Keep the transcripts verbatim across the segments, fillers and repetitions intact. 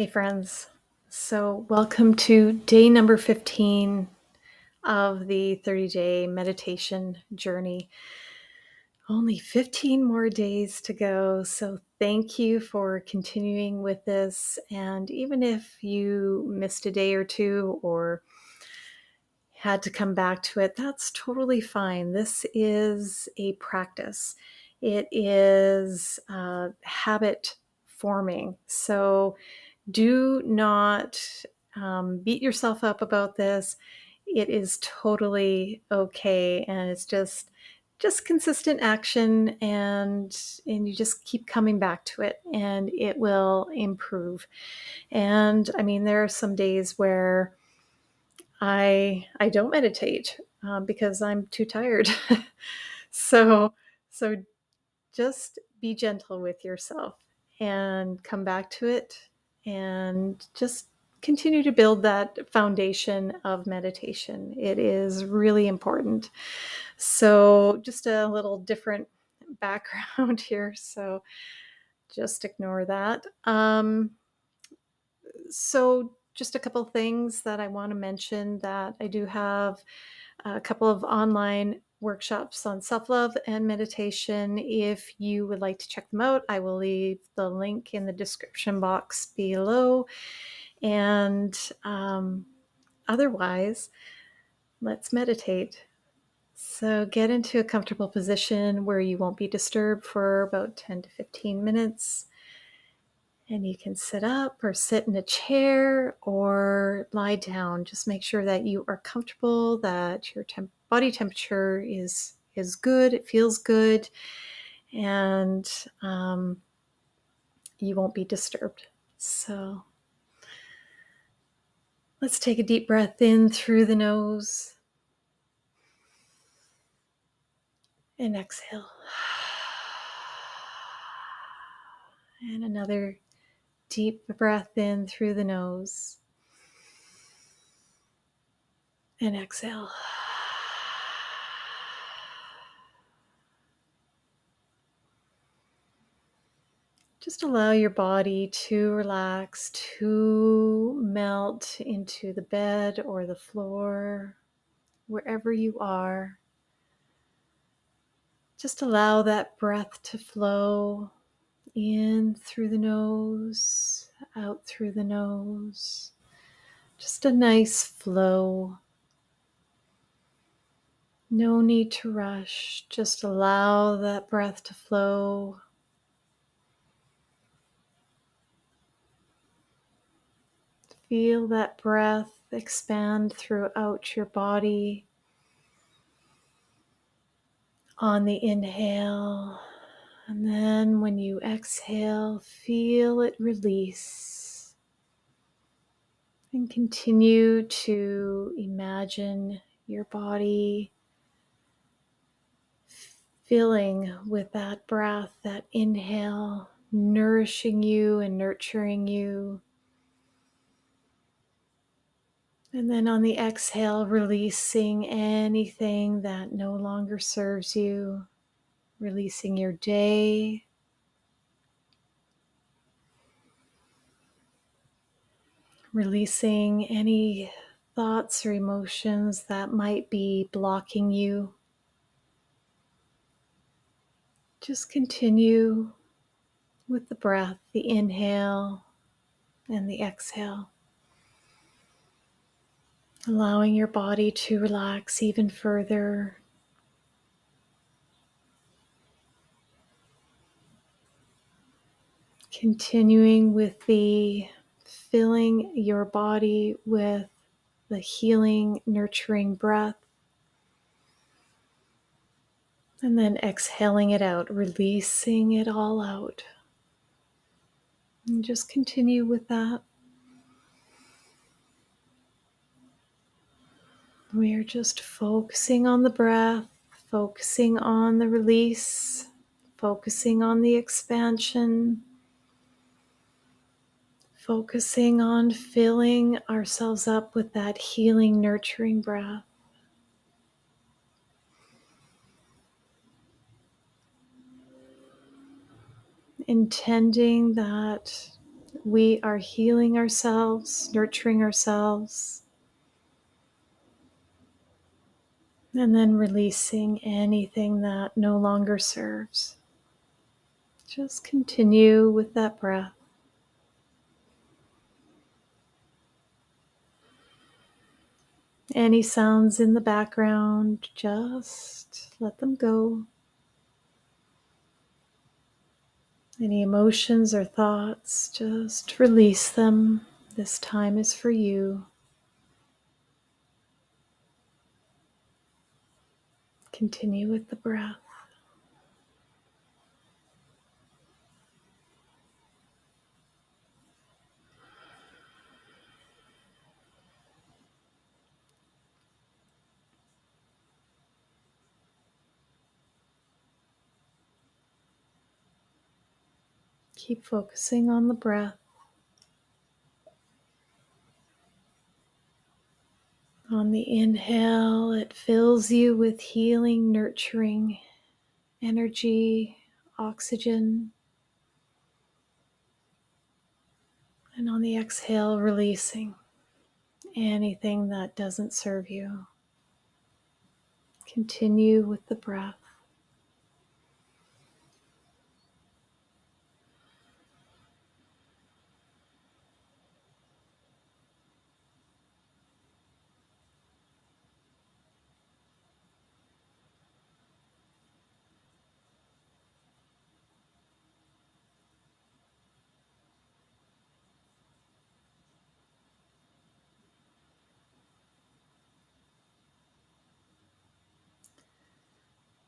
Hey friends, so welcome to day number fifteen of the thirty-day meditation journey. Only fifteen more days to go, so thank you for continuing with this. And even if you missed a day or two or had to come back to it, that's totally fine. This is a practice. It is uh, habit forming. So do not um, beat yourself up about this. It is totally okay. And it's just, just consistent action and, and you just keep coming back to it and it will improve. And I mean, there are some days where I, I don't meditate uh, because I'm too tired. so, so just be gentle with yourself and come back to it. And just continue to build that foundation of meditation. It is really important. So just a little different background here. So just ignore that. Um, so just a couple things that I want to mention, that I do have a couple of online workshops on self-love and meditation. If you would like to check them out, I will leave the link in the description box below. And um, otherwise, let's meditate. So get into a comfortable position where you won't be disturbed for about ten to fifteen minutes. And you can sit up or sit in a chair or lie down. Just make sure that you are comfortable, that your temp body temperature is, is good, it feels good, and um, you won't be disturbed. So let's take a deep breath in through the nose and exhale. And another deep breath in through the nose and exhale. Just allow your body to relax, to melt into the bed or the floor, wherever you are. Just allow that breath to flow in through the nose, out through the nose. Just a nice flow. No need to rush. Just allow that breath to flow. Feel that breath expand throughout your body. On the inhale. And then when you exhale, feel it release. And continue to imagine your body filling with that breath, that inhale, nourishing you and nurturing you. And then on the exhale, releasing anything that no longer serves you. Releasing your day. Releasing any thoughts or emotions that might be blocking you. Just continue with the breath, the inhale and the exhale. Allowing your body to relax even further. Continuing with the filling your body with the healing, nurturing breath. And then exhaling it out, releasing it all out. And just continue with that. We are just focusing on the breath, focusing on the release, focusing on the expansion. Focusing on filling ourselves up with that healing, nurturing breath. Intending that we are healing ourselves, nurturing ourselves, and then releasing anything that no longer serves. Just continue with that breath. Any sounds in the background, just let them go. Any emotions or thoughts, just release them. This time is for you. Continue with the breath. Keep focusing on the breath, on the inhale. It fills you with healing, nurturing energy, oxygen. And on the exhale, releasing anything that doesn't serve you. Continue with the breath.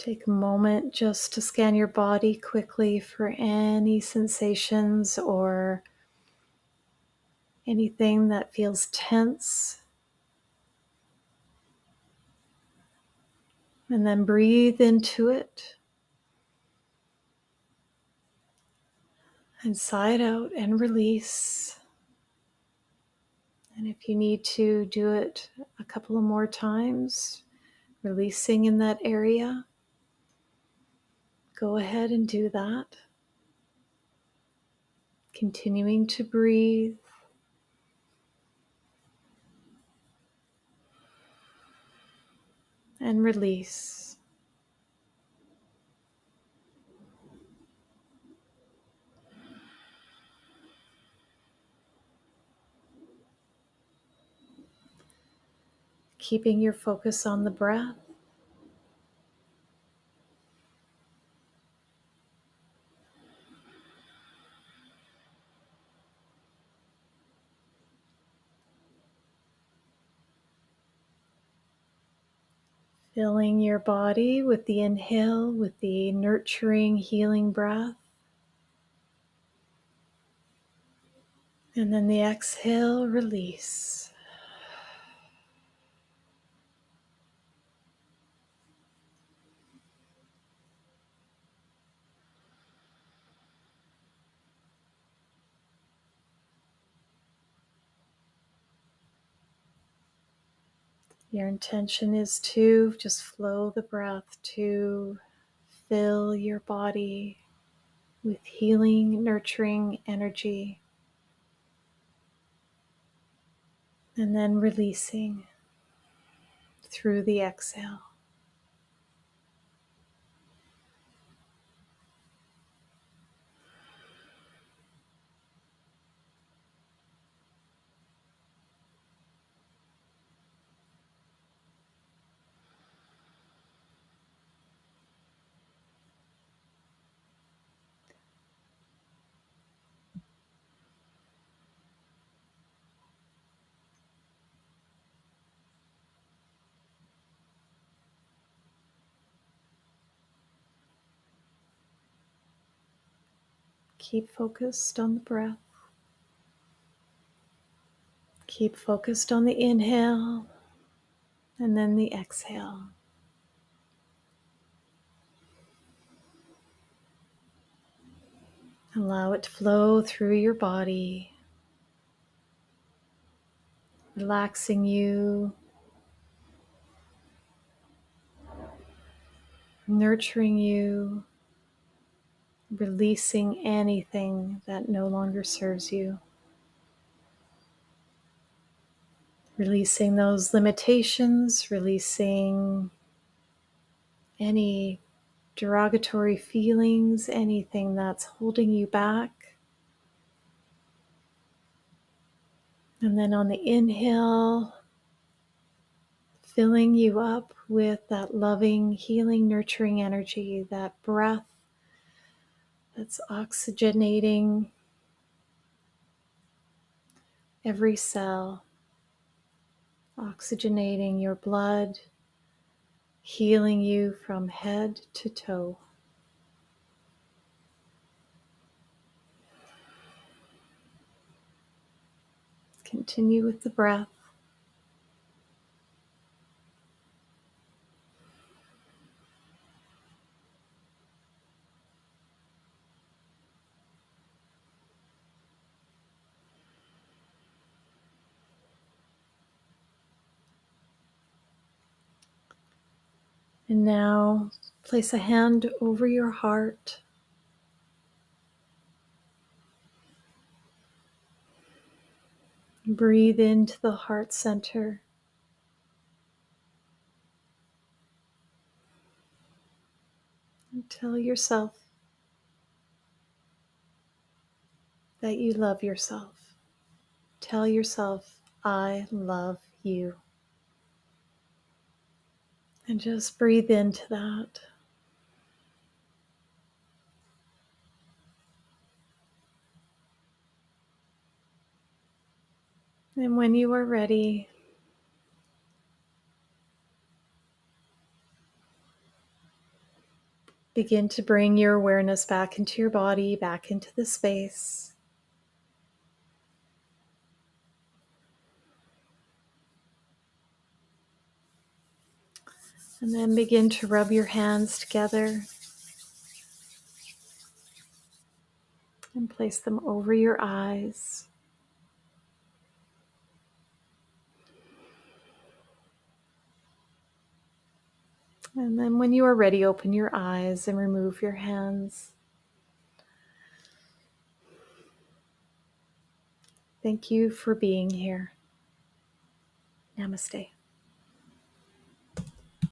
Take a moment just to scan your body quickly for any sensations or anything that feels tense. And then breathe into it. And sigh it out and release. And if you need to do it a couple of more times, releasing in that area, go ahead and do that. Continuing to breathe. And release. Keeping your focus on the breath. Filling your body with the inhale, with the nurturing, healing breath. And then the exhale, release. Your intention is to just flow the breath, to fill your body with healing, nurturing energy. And then releasing through the exhale. Keep focused on the breath. Keep focused on the inhale and then the exhale. Allow it to flow through your body, relaxing you, nurturing you. Releasing anything that no longer serves you. Releasing those limitations, releasing any derogatory feelings, anything that's holding you back. And then on the inhale, filling you up with that loving, healing, nurturing energy, that breath that's oxygenating every cell, oxygenating your blood, healing you from head to toe. Continue with the breath. And now place a hand over your heart. Breathe into the heart center. And tell yourself that you love yourself. Tell yourself, I love you. And just breathe into that. And when you are ready, begin to bring your awareness back into your body, back into the space. And then begin to rub your hands together and place them over your eyes. And then when you are ready, open your eyes and remove your hands. Thank you for being here. Namaste.